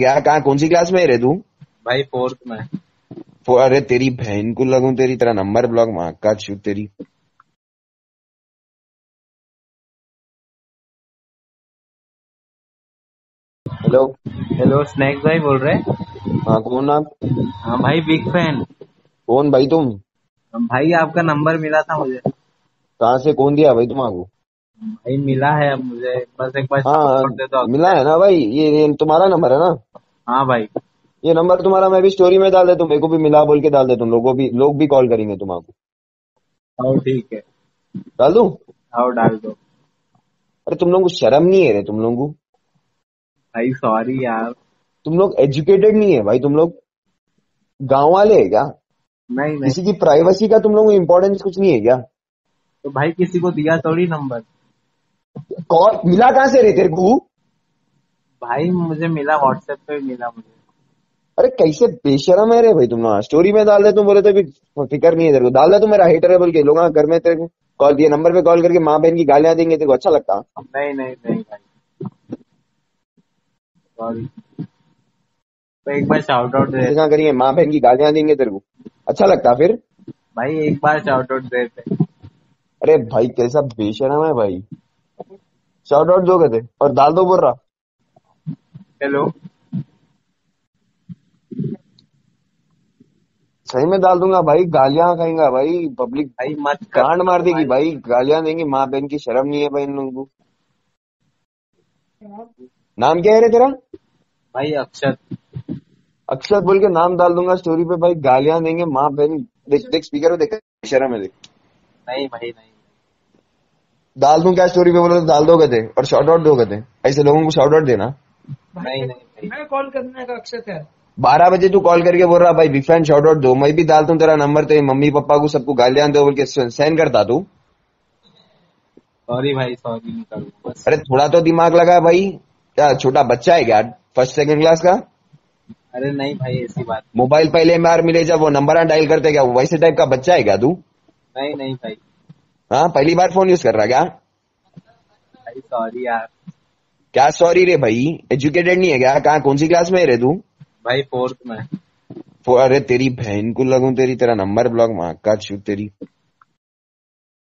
क्या कहाँ कौन सी क्लास में है रे तू? भाई 4th में। अरे तेरी बहन को लगूं तेरी तेरा नंबर ब्लॉक मां का छू तेरी। हेलो हेलो स्नैक्स भाई बोल रहे हैं। हाँ कौन आप? हाँ भाई बिग फैन। कौन भाई तुम? भाई आपका नंबर मिला था मुझे। कहाँ से कौन दिया भाई तुम्हारे? भाई मिला है अब मुझे बस एक बार। हाँ मिला है ना भाई, ये तुम्हारा नंबर है ना? हाँ भाई ये नंबर तुम्हारा मैं भी स्टोरी में डाल देता हूँ, मेरे को भी मिला बोल के डाल देता हूँ, लोग भी कॉल करेंगे तुम्हारे। हाँ ठीक है डाल दूँ। हाँ डाल दो। अरे तुम लोग शर्म नहीं है रे तुम लोग को? भाई सॉरी यार तुम लोग एजुकेटेड नहीं है भाई, तुम लोग गाँव वाले है क्या? नहीं किसी की प्राइवेसी का तुम लोगों को इम्पोर्टेंस कुछ नहीं है क्या? तो भाई किसी को दिया थोड़ी नंबर। कॉल मिला कहाँ से रे तेरे को? भाई मुझे मिला व्हाट्सएप पे मिला मुझे। अरे कैसे बेशरम है रे भाई तुम ना, स्टोरी में डाल दे तुम बोले तो भी फिक्र नहीं है तेरे को, डाल दे तू मेरा हेटर है बोल के लोग घर में तेरे को कॉल दिया नंबर पे कॉल करके माँ बहन की गालियां देंगे तेरे को अच्छा लगता? नहीं नहीं नहीं भाई सॉरी। तो एक बार शाउट आउट दे क्या करेंगे माँ बहन की गालियां देंगे तेरे को अच्छा लगता फिर? भाई एक बार शाउट आउट देते। अरे भाई कैसा बेशरम है भाई, शाउट आउट दोगे थे और डाल दो बोल रहा। हेलो सही में डाल दूंगा भाई, गालियां खाएंगा भाई पब्लिक, भाई मत कांड मार देगी भाई, गालियां देंगी माँ बहन की, शर्म नहीं है भाई इन लोगों को। नाम क्या है रे तेरा? भाई अक्षत। अक्षत बोल के नाम डाल दूंगा स्टोरी पे भाई, गालियां देंगे माँ बहन। देख देख स्पीकर में देख शर्म है देख। नहीं भाई नहीं डाल दूं क्या स्टोरी पे बोले तो डाल दोगे थे और शॉर्ट आउट दोगे थे, ऐसे लोगों को शॉर्ट आउट देना। नहीं नहीं मैं कॉल करने का अक्षत है। 12 बजे तू कॉल करके बोल रहा भाई बिग फैन शॉर्ट आउट दो, मैं भी डालता हूँ तेरा नंबर तेरे मम्मी पापा को सबको गालियां दो बोल के सेंड करता तू। सॉरी भाई सॉरी नहीं करूंगा। अरे थोड़ा तो दिमाग लगा भाई, क्या छोटा बच्चा है क्या 1st 2nd क्लास का? अरे नहीं भाई ऐसी बात। मोबाइल पहले बार मिले जब वो नंबर डायल करते क्या, वैसे टाइप का बच्चा है क्या तू? नहीं नहीं भाई। हाँ पहली बार फोन यूज कर रहा क्या? भाई सॉरी यार। क्या सॉरी रे भाई, एजुकेटेड नहीं है क्या? कहाँ कौन सी क्लास में है रे तू? भाई 4th में। अरे तेरी बहन को लगूं तेरी तेरा नंबर ब्लॉक मां का छू तेरी।